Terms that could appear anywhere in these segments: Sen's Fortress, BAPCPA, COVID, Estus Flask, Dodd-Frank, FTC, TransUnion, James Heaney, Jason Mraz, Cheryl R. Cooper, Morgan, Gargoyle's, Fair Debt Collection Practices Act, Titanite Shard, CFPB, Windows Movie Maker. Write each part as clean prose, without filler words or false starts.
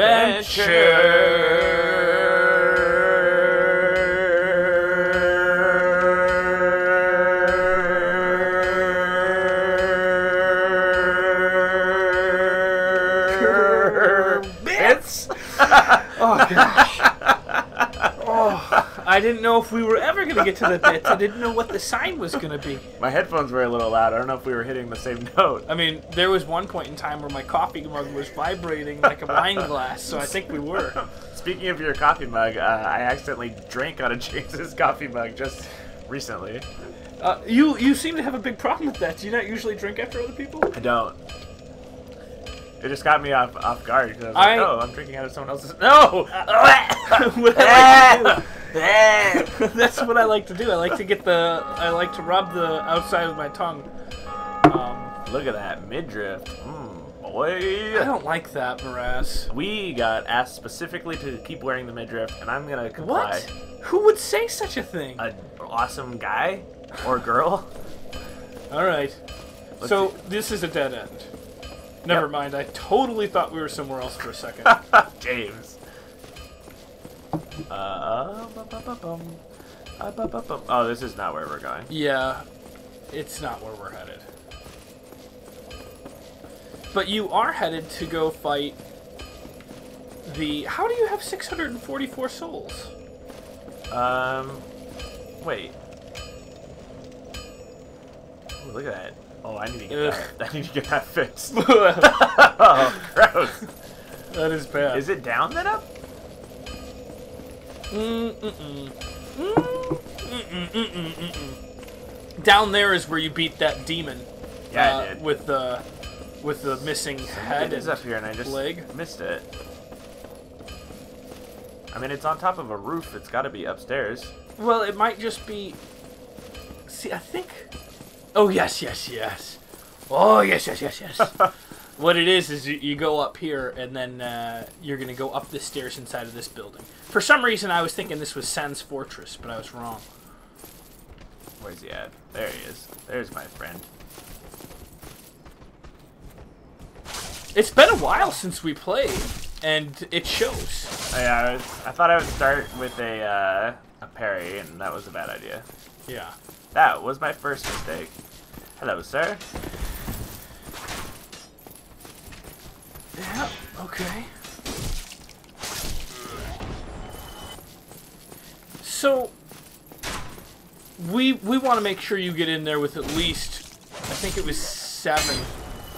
Adventure. Oh gosh. Oh, I didn't know if we were ever going to get to the bits. I didn't know what the sign was going to be. My headphones were a little loud. I don't know if we were hitting the same note. I mean, there was one point in time where my coffee mug was vibrating like a wine glass, so I think we were. Speaking of your coffee mug, I accidentally drank out of James's coffee mug just recently. You seem to have a big problem with that. Do you not usually drink after other people? I don't. It just got me off guard because I was like, oh, I'm drinking out of someone else's. No! What I like to do. That's what I like to do. I like to get the. I like to rub the outside of my tongue. Look at that midriff. Boy. I don't like that, Mraz. We got asked specifically to keep wearing the midriff, and I'm gonna comply. What? Who would say such a thing? An awesome guy or girl. All right. So this is a dead end. Never mind, I totally thought we were somewhere else for a second. James. Oh, this is not where we're going. Yeah, it's not where we're headed. But you are headed to go fight the... How do you have 644 souls? Wait. Ooh, look at that. Oh, I need to get that. I need to get that fixed. Oh, gross. That is bad. Is it down then up? Down there is where you beat that demon. Yeah, I did. With the missing head is up here, and I just missed it. I mean, it's on top of a roof. It's got to be upstairs. Well, it might just be. See, I think. Oh, yes, yes, yes. Oh, yes, yes, yes, yes. What it is you go up here, and then you're going to go up the stairs inside of this building. For some reason, I was thinking this was Sen's Fortress, but I was wrong. Where's he at? There he is. There's my friend. It's been a while since we played, and it shows. Yeah, I thought I would start with a parry, and that was a bad idea. Yeah. That was my first mistake. Hello, sir. Yeah, okay. So, we want to make sure you get in there with at least, I think it was 7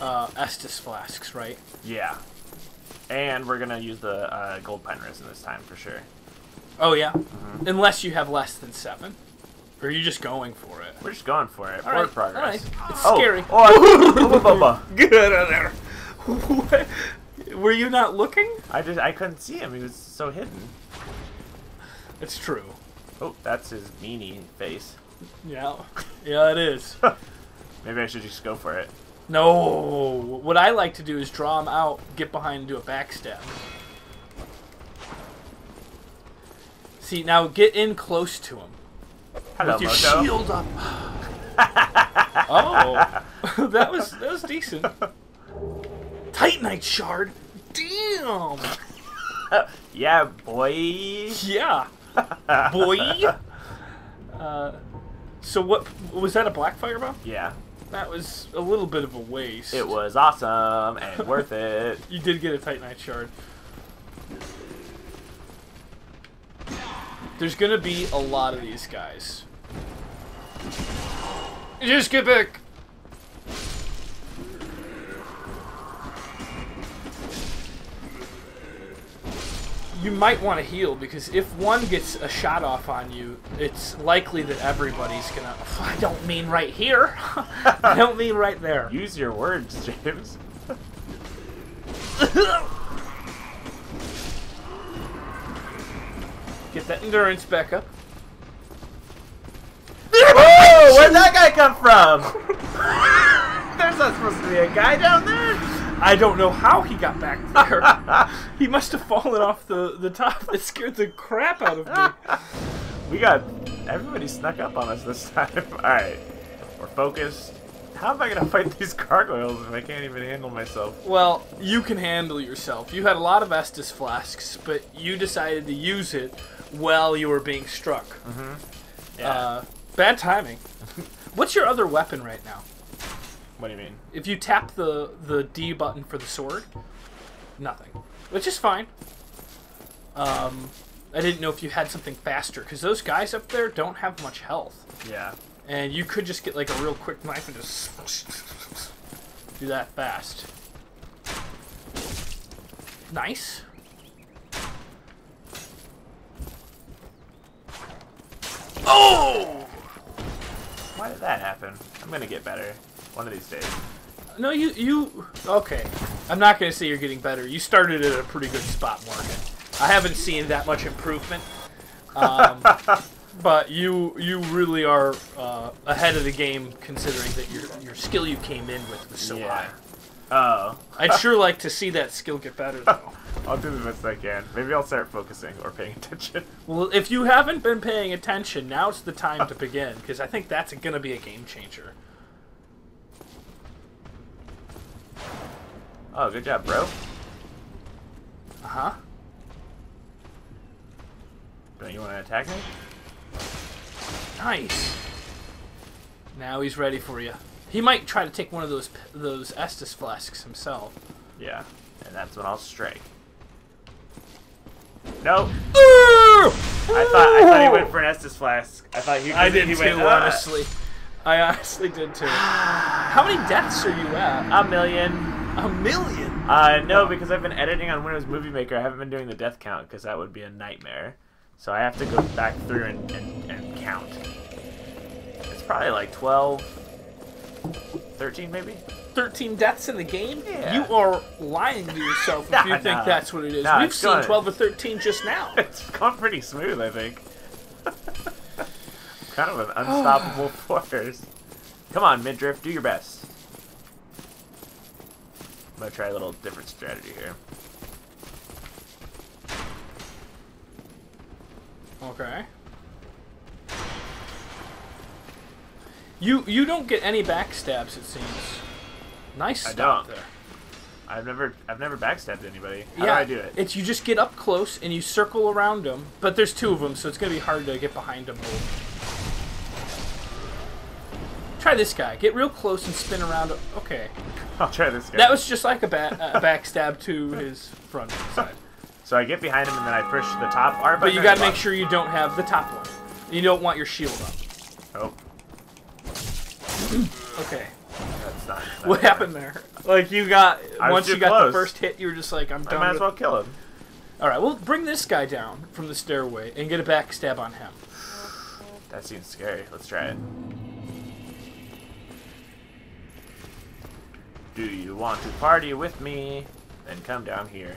Estus Flasks, right? Yeah. And we're going to use the Gold Pine Resin this time for sure. Oh, yeah? Mm-hmm. Unless you have less than 7. Or are you just going for it? We're just going for it. All right. Progress. All right. It's scary. Oh, get out of there. What? Were you not looking? I couldn't see him. He was so hidden. It's true. Oh, that's his meanie face. Yeah. Yeah, it is. Maybe I should just go for it. No. What I like to do is draw him out, get behind, and do a backstab. See, now get in close to him. Hello, with your Mojo. Shield up. Oh, that was decent. Titanite Shard. Damn. Yeah, boy. Yeah, boy. So what was that? A black fireball? Yeah. That was a little bit of a waste. It was awesome and worth it. You did get a Titanite Shard. There's gonna be a lot of these guys. Just get back! You might want to heal, because if one gets a shot off on you, it's likely that everybody's gonna... I don't mean right here! I don't mean right there. Use your words, James. Get that endurance back up. Whoa! Where'd that guy come from? There's not supposed to be a guy down there. I don't know how he got back there. He must have fallen off the top. It scared the crap out of me. Everybody snuck up on us this time. All right, we're focused. How am I gonna fight these gargoyles if I can't even handle myself? Well, you can handle yourself. You had a lot of Estus flasks, but you decided to use it while you were being struck. Mm-hmm. Yeah. Bad timing. What's your other weapon right now? What do you mean? If you tap the D button for the sword, nothing. Which is fine. I didn't know if you had something faster, because those guys up there don't have much health. Yeah. And you could just get like a real quick knife and just do that fast. Nice. Oh! Why did that happen? I'm gonna get better one of these days. No, you okay. I'm not gonna say you're getting better. You started at a pretty good spot, Morgan. I haven't seen that much improvement. But you really are ahead of the game, considering that your skill you came in with was so high. Oh. I'd sure like to see that skill get better, though. I'll do the best I can. Maybe I'll start focusing or paying attention. Well, if you haven't been paying attention, now's the time to begin, because I think that's going to be a game changer. Oh, good job, bro. Uh-huh. Don't you want to attack me? Nice. Now he's ready for you. He might try to take one of those Estus flasks himself. Yeah, and that's when I'll strike. No. Ooh! I thought he went for an Estus flask. I thought he went, honestly. I honestly did too. How many deaths are you at? 1,000,000. 1,000,000. No, because I've been editing on Windows Movie Maker. I haven't been doing the death count because that would be a nightmare. So I have to go back through and count. It's probably like 12, 13 maybe? 13 deaths in the game? Yeah. You are lying to yourself if you think that's what it is. We've seen 12 or 13 just now. It's gone pretty smooth, I think. Kind of an unstoppable force. Come on, Midriff, do your best. I'm going to try a little different strategy here. Okay. You don't get any backstabs, it seems. Nice stop there. I've never backstabbed anybody. How do I do it? It's you just get up close and you circle around them, but there's two of them, so it's gonna be hard to get behind them. Try this guy. Get real close and spin around. Okay. I'll try this guy. That was just like a backstab to his front side. So I get behind him and then I push the top R button. But you gotta make sure you don't have the top one. You don't want your shield up. Oh. Okay. That's not. What happened there? Like you got once you got the first hit, you were just like, I'm done. I might as well kill him. All right, we'll bring this guy down from the stairway and get a backstab on him. That seems scary. Let's try it. Do you want to party with me? Then come down here.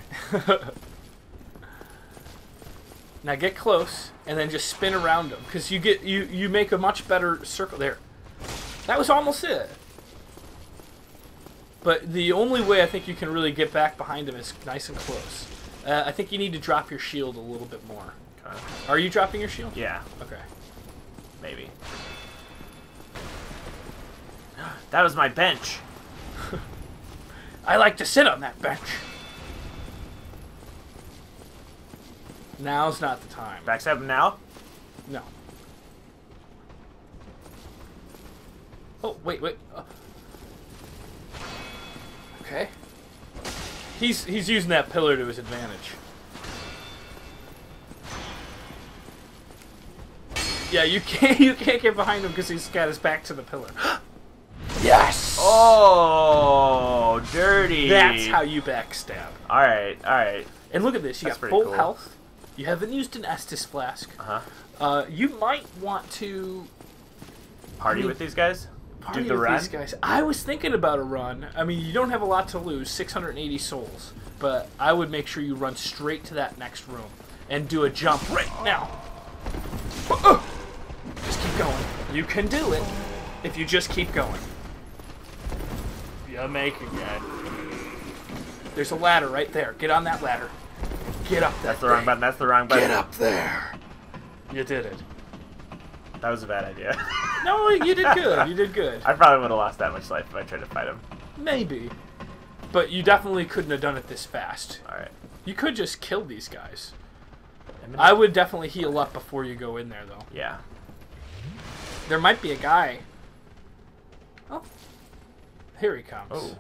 Now get close, and then just spin around them, because you get you make a much better circle there. That was almost it. But the only way I think you can really get back behind him is nice and close. I think you need to drop your shield a little bit more. Okay. Are you dropping your shield? Yeah. Okay. Maybe. That was my bench. I like to sit on that bench. Now's not the time. Backstab him now? No. Oh, wait. Okay. He's using that pillar to his advantage. Yeah, you can't get behind him because he's got his back to the pillar. Yes! Oh, dirty. That's how you backstab. All right. And look at this. You got full health. You haven't used an Estus flask. Uh-huh. You might want to party with these guys. Do the run. I was thinking about a run. I mean, you don't have a lot to lose, 680 souls, but I would make sure you run straight to that next room and do a jump right now. Just keep going. You can do it if you just keep going. You're making it. There's a ladder right there. Get on that ladder. Get up there. That's the wrong button. That's the wrong button. Get up there. You did it. That was a bad idea. No, you did good. You did good. I probably would have lost that much life if I tried to fight him. Maybe. But you definitely couldn't have done it this fast. Alright. You could just kill these guys. I would definitely heal up before you go in there, though. Yeah. There might be a guy. Oh. Here he comes. Oh.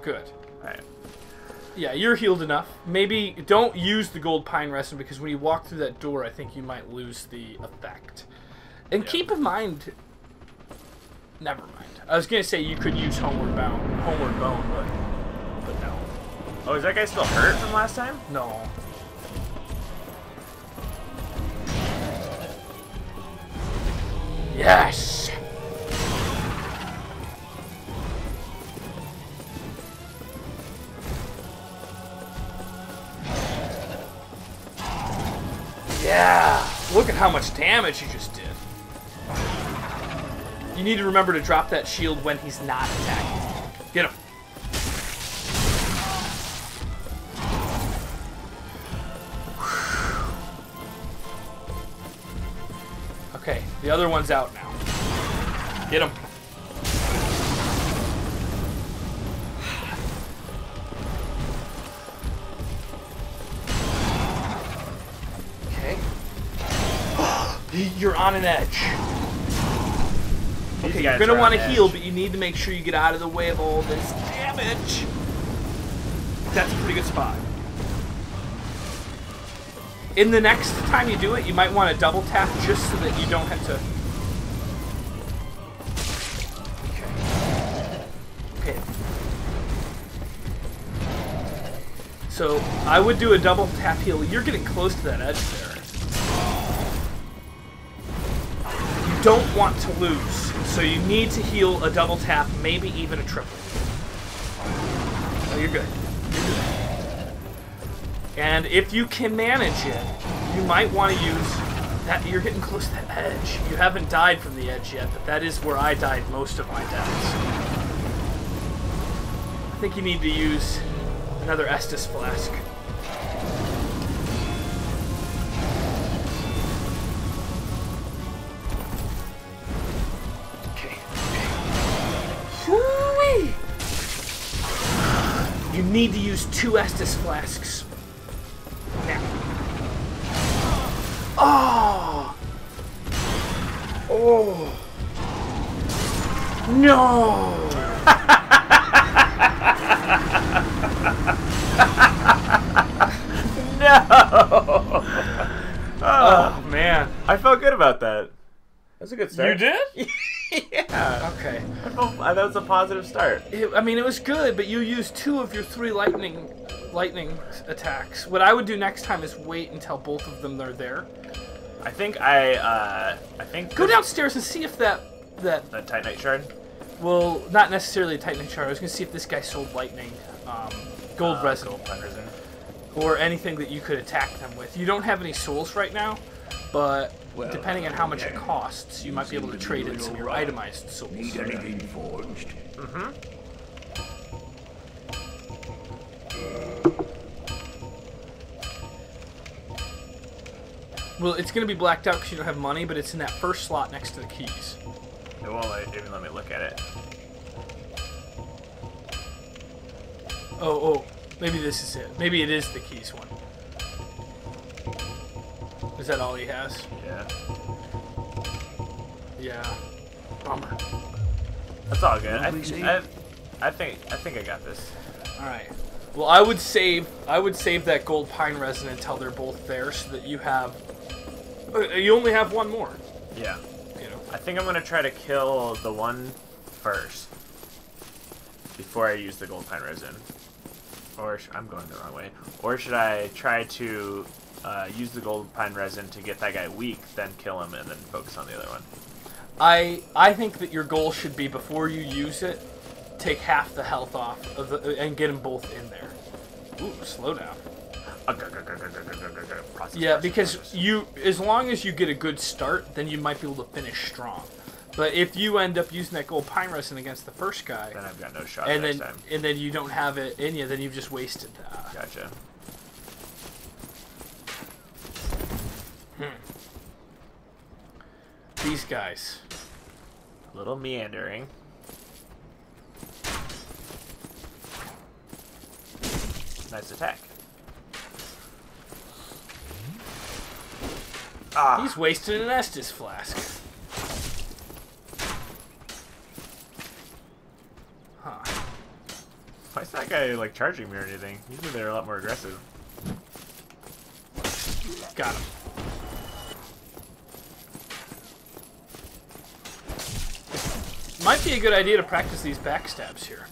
Good. Alright. Yeah, you're healed enough. Maybe don't use the gold pine resin because when you walk through that door, I think you might lose the effect. And keep in mind... Never mind. I was going to say you could use Homeward Bone, but no. Oh, is that guy still hurt from last time? No. Yes! Yeah! Look at how much damage you just did. You need to remember to drop that shield when he's not attacking. Get him. Okay, the other one's out now. Get him. Okay. You're on an edge. Okay, you're going to want to heal, but you need to make sure you get out of the way of all this damage. That's a pretty good spot. In the next time you do it, you might want to double tap just so that you don't have to... Okay. Okay. So, I would do a double tap heal. You're getting close to that edge there. Don't want to lose, so you need to heal a double tap, maybe even a triple. Oh, you're good. You're good. And if you can manage it, you might want to use that. You're getting close to that edge. You haven't died from the edge yet, but that is where I died most of my deaths. I think you need to use another Estus Flask. You need to use 2 Estus Flasks. Now. Oh! Oh! No! No! Oh, man. I felt good about that. That's a good start. You did? Yeah. Okay. That was a positive start. I mean, it was good, but you used 2 of your 3 lightning attacks. What I would do next time is wait until both of them are there. I think I think. Go downstairs and see if that Titanite Shard. Well, not necessarily a Titanite Shard. I was gonna see if this guy sold lightning, gold resin, or anything that you could attack them with. You don't have any souls right now, but. Well, depending on how much it costs, you might be able to trade in some of your itemized souls. Need anything forged? Mm-hmm. Well, it's going to be blacked out because you don't have money, but it's in that first slot next to the keys. It won't even let me look at it. Oh, maybe this is it. Maybe it is the keys one. Is that all he has? Yeah. Yeah. Bummer. That's all good. I think I got this. All right. Well, I would save that gold pine resin until they're both there, so that you have. You only have 1 more. Yeah. You know. I think I'm gonna try to kill the one first before I use the gold pine resin. Or I'm going the wrong way. Or should I try to? Use the gold pine resin to get that guy weak, then kill him, and then focus on the other one. I think that your goal should be, before you use it, take half the health off of and get them both in there. Ooh, slow down. Yeah, because you, as long as you get a good start, then you might be able to finish strong. But if you end up using that gold pine resin against the first guy... Then I've got no shot next time. And then you don't have it in you, then you've just wasted that. Gotcha. these guys. A little meandering. Nice attack. Ah. He's wasted an Estus Flask. Huh. Why is that guy, like, charging me or anything? Usually they're a lot more aggressive. Got him. Might be a good idea to practice these backstabs here.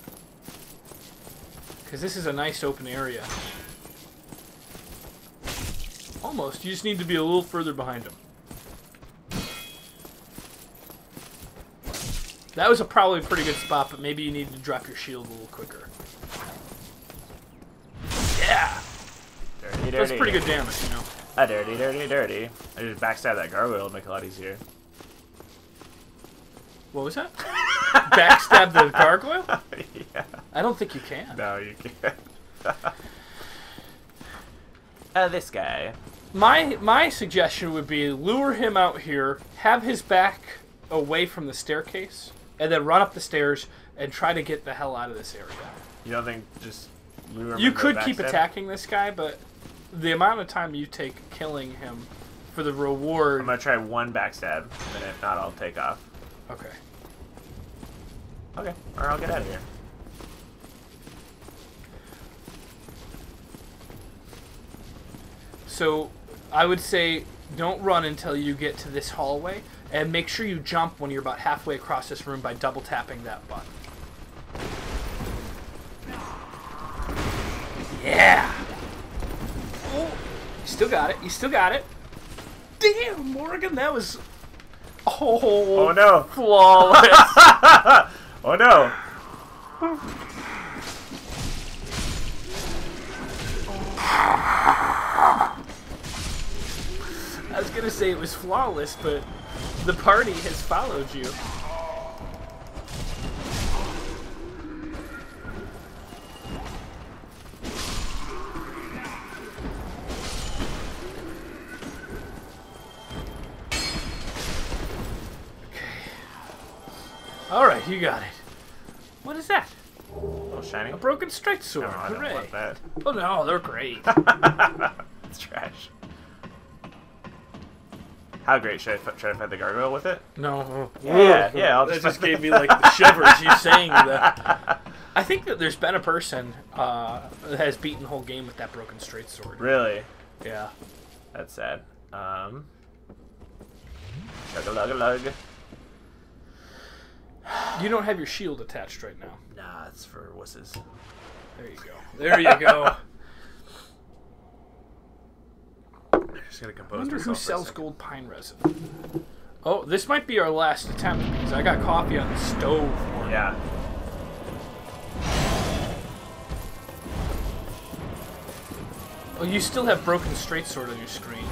Because this is a nice open area. Almost. You just need to be a little further behind him. That was probably a pretty good spot, but maybe you need to drop your shield a little quicker. Yeah! Dirty, dirty. That's pretty good damage, you know. Ah, dirty, dirty, dirty. I just backstab that gargoyle, it'll make it a lot easier. What was that? Backstab the gargoyle? Yeah. I don't think you can. No, you can't. This guy. My suggestion would be lure him out here, have his back away from the staircase, and then run up the stairs and try to get the hell out of this area. You don't think just lure him? You could keep attacking this guy, but the amount of time you take killing him for the reward... I'm going to try one backstab, and if not, I'll take off. Okay. Okay, or I'll get out of here. So, I would say don't run until you get to this hallway, and make sure you jump when you're about halfway across this room by double tapping that button. Yeah! Oh, you still got it, you still got it. Damn, Morgan, that was... Oh, oh no! Flawless! Oh no! I was gonna say it was flawless, but the party has followed you. Alright, you got it. What is that? A little shiny. A broken strike sword. No, hooray. I don't want that. Oh no, they're great. It's trash. How great? Should I try to fight the gargoyle with it? No. Yeah, yeah. I'll just... That just gave me like the shivers, you saying that. I think that there's been a person that has beaten the whole game with that broken straight sword. Really? Yeah. That's sad. Chug-a-lug-a-lug. You don't have your shield attached right now. Nah, it's for wusses. There you go. There you go. I'm just gonna compose myself. I wonder who sells gold pine resin. Oh, this might be our last attempt because I got coffee on the stove. Yeah. Oh, you still have broken straight sword on your screen.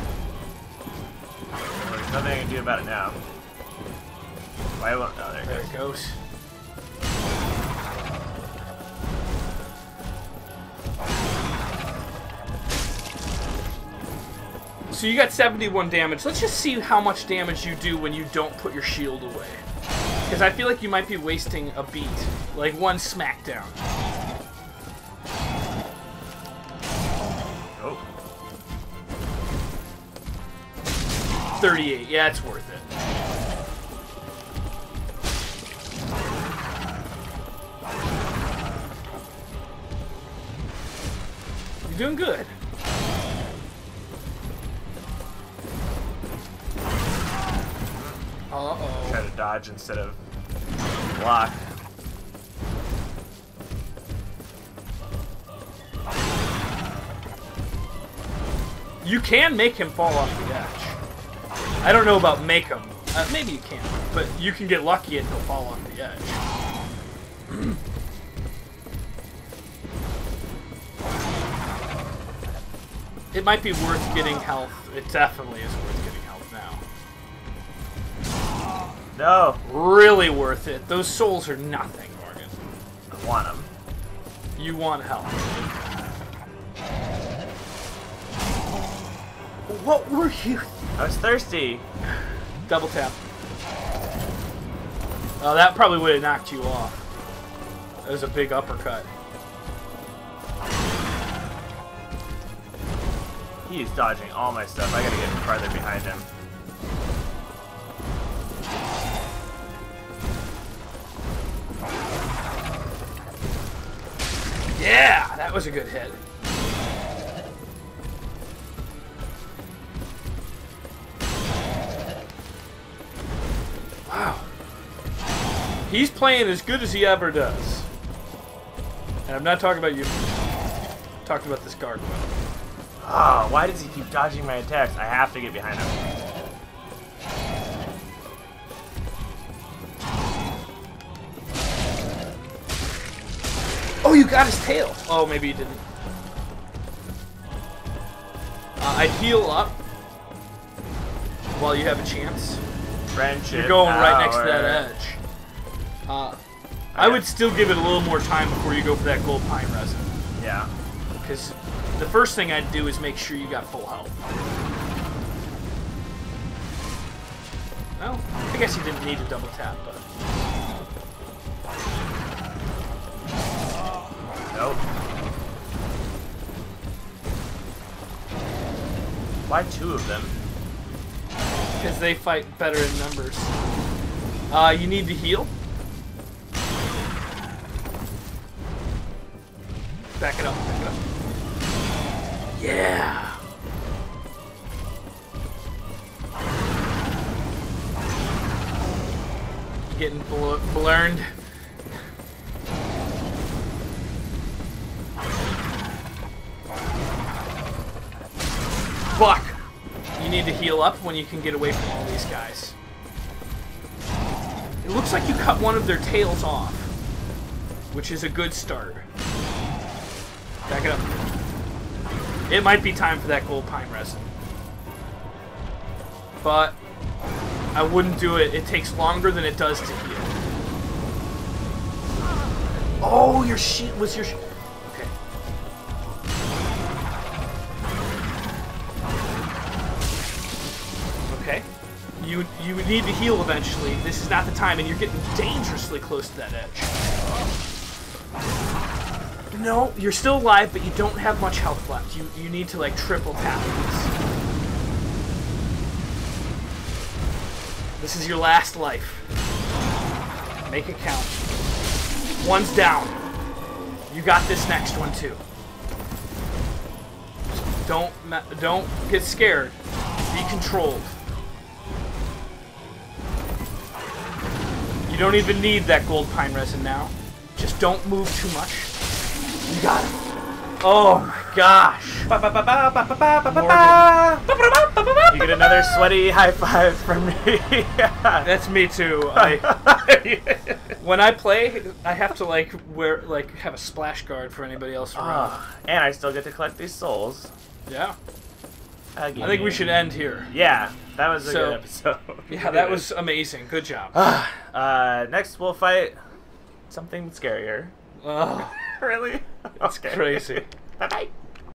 There's nothing I can do about it now. I won't. Oh, there it goes. So you got 71 damage. Let's just see how much damage you do when you don't put your shield away. Because I feel like you might be wasting a beat. Like one smackdown. Oh. 38. Yeah, it's worth it. Doing good. Uh-oh. Try to dodge instead of block. You can make him fall off the edge. I don't know about make him. Maybe you can, but you can get lucky and he'll fall off the edge. It might be worth getting health. It definitely is worth getting health now. No. Really worth it. Those souls are nothing, Morgan. I want them. You want health. What were you? I was thirsty. Double tap. Oh, that probably would have knocked you off. That was a big uppercut. He is dodging all my stuff. I gotta get farther behind him. Yeah! That was a good hit. Wow. He's playing as good as he ever does. And I'm not talking about you. I'm talking about this gargoyle. Ah, oh, why does he keep dodging my attacks? I have to get behind him. Oh, you got his tail! Oh, maybe you didn't. I'd heal up while you have a chance. Friendship. You're going right next to that edge. I would still give it a little more time before you go for that gold pine resin. Yeah. Because the first thing I'd do is make sure you got full health. Well, I guess you didn't need to double tap, but... Nope. Why two of them? Because they fight better in numbers. You need to heal. Back it up, back it up. Yeah! Getting blurned. Fuck! You need to heal up when you can get away from all these guys. It looks like you cut one of their tails off, which is a good start. Back it up. It might be time for that gold pine resin. But I wouldn't do it. It takes longer than it does to heal. Oh, your sheet was your... You need to heal eventually. This is not the time, and you're getting dangerously close to that edge. No, you're still alive, but you don't have much health left. You need to, like, triple tap this. This is your last life. Make it count. One's down. You got this next one, too. Don't get scared. Be controlled. You don't even need that gold pine resin now. Just don't move too much. You got it. Oh my gosh. Morgan. You get another sweaty high five from me. Yeah. That's me too. When I play, I have to have a splash guard for anybody else around. And I still get to collect these souls. Yeah. Again. I think we should end here. Yeah. That was a good episode. Yeah, that was amazing. Good job. Next, we'll fight something scarier. Really? That's crazy. Bye-bye.